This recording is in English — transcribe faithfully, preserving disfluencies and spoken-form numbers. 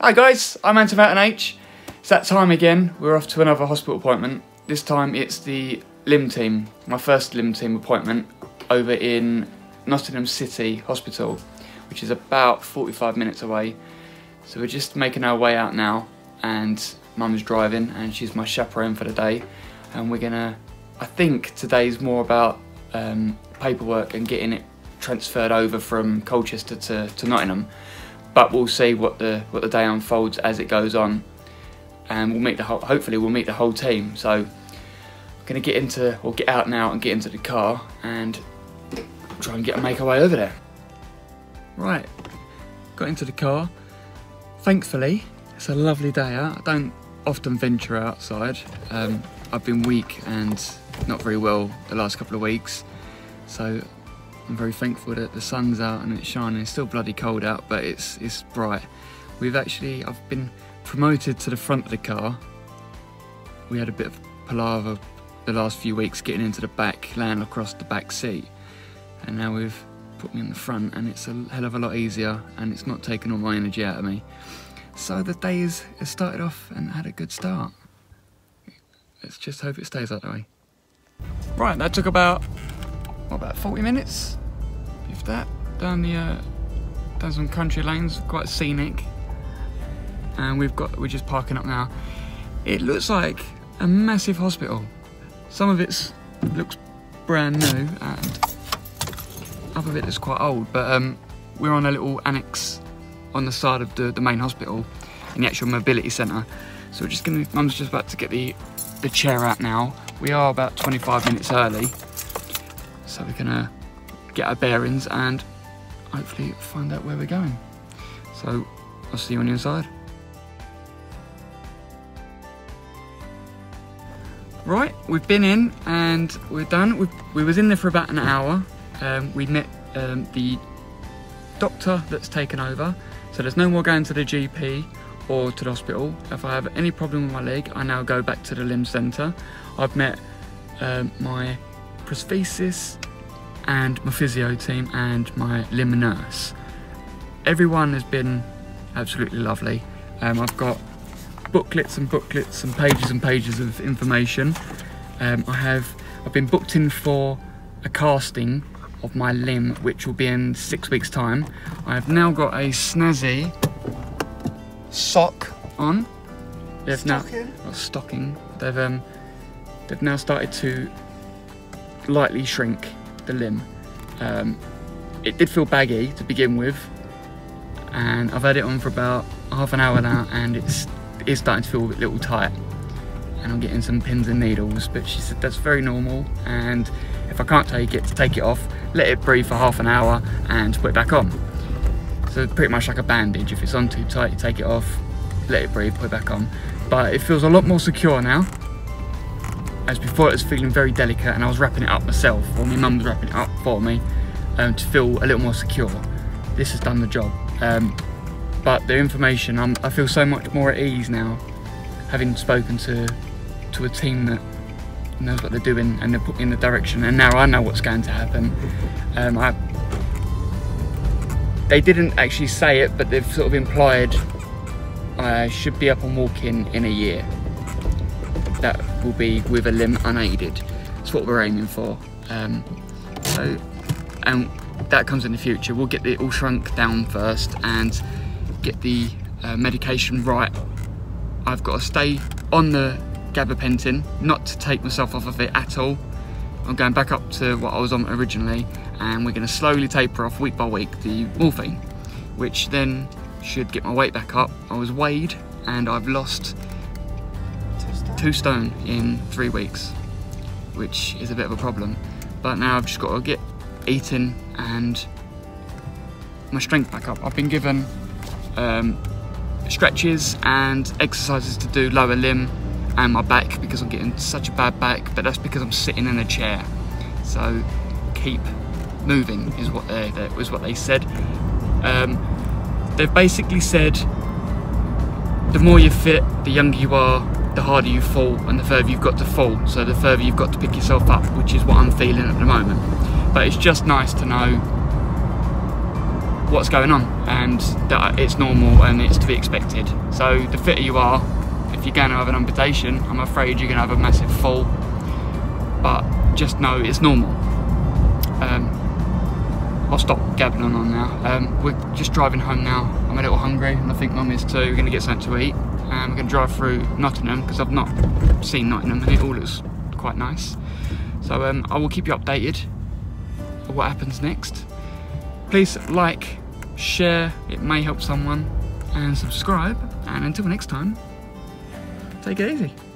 Hi guys, I'm Antony Without an H. It's that time again, we're off to another hospital appointment. This time it's the limb team, my first limb team appointment over in Nottingham City Hospital, which is about forty-five minutes away. So we're just making our way out now and Mum's driving and she's my chaperone for the day. And we're gonna, I think today's more about um, paperwork and getting it transferred over from Colchester to, to Nottingham. But we'll see what the what the day unfolds as it goes on, and we'll meet the whole, hopefully we'll meet the whole team. So I'm gonna get into or get out now and get into the car and try and get make our way over there. Right, got into the car. Thankfully, it's a lovely day out. I don't often venture outside. Um, I've been weak and not very well the last couple of weeks, so I'm very thankful that the sun's out and it's shining. It's still bloody cold out, but it's it's bright. We've actually, I've been promoted to the front of the car. We had a bit of palaver the last few weeks getting into the back, laying across the back seat. And now we've put me in the front and it's a hell of a lot easier and it's not taking all my energy out of me. So the day has started off and had a good start. Let's just hope it stays that way. Right, that took about, what, about forty minutes? If that, down the uh, down some country lanes, quite scenic, and we've got we're just parking up now. It looks like a massive hospital. Some of it's looks brand new, and other of it is quite old. But um, we're on a little annex on the side of the, the main hospital, in the actual mobility centre. So we're just gonna. Mum's just about to get the the chair out now. We are about twenty-five minutes early, so we're gonna get our bearings and hopefully find out where we're going. So I'll see you on the inside. Right, we've been in and we're done. We, we was in there for about an hour. Um, we met um, the doctor that's taken over. So there's no more going to the G P or to the hospital. If I have any problem with my leg, I now go back to the limb centre. I've met um, my prosthesis and my physio team and my limb nurse. Everyone has been absolutely lovely. Um, I've got booklets and booklets and pages and pages of information. Um, I have, I've been booked in for a casting of my limb, which will be in six weeks' time. I have now got a snazzy sock on. They've stocking. Now, well, stocking. They've um, they've now started to lightly shrink the limb. Um, it did feel baggy to begin with, and I've had it on for about half an hour now, and it's it is starting to feel a little tight, and I'm getting some pins and needles, but she said that's very normal, and if I can't take it, to take it off, let it breathe for half an hour and put it back on. So it's pretty much like a bandage. If it's on too tight, you take it off, let it breathe, put it back on. But it feels a lot more secure now. As before, it was feeling very delicate, and I was wrapping it up myself, or my mum was wrapping it up for me, um, to feel a little more secure. This has done the job. Um, but the information, I'm, I feel so much more at ease now, having spoken to to a team that knows what they're doing and they're put me in the direction, and now I know what's going to happen. Um, I, they didn't actually say it, but they've sort of implied I should be up and walking in a year. That will be with a limb unaided. That's what we're aiming for. Um, so, and that comes in the future. We'll get it all shrunk down first and get the uh, medication right. I've got to stay on the gabapentin, not to take myself off of it at all. I'm going back up to what I was on originally, and we're going to slowly taper off week by week the morphine, which then should get my weight back up. I was weighed and I've lost two stone in three weeks, which is a bit of a problem. But now I've just got to get eating and my strength back up. I've been given um, stretches and exercises to do lower limb and my back, because I'm getting such a bad back, but that's because I'm sitting in a chair. So keep moving is what they, that was what they said. Um, they've basically said, the more you're fit, the younger you are, the harder you fall and the further you've got to fall, so the further you've got to pick yourself up, which is what I'm feeling at the moment. But it's just nice to know what's going on and that it's normal and it's to be expected. So the fitter you are, if you're going to have an amputation, I'm afraid you're going to have a massive fall, but just know it's normal. Um, I'll stop gabbing on, on now. Um, we're just driving home now. I'm a little hungry and I think Mum is too. We're going to get something to eat and we're going to drive through Nottingham because I've not seen Nottingham and it all looks quite nice. So um, I will keep you updated on what happens next. Please like, share, it may help someone, and subscribe. And until next time, take it easy.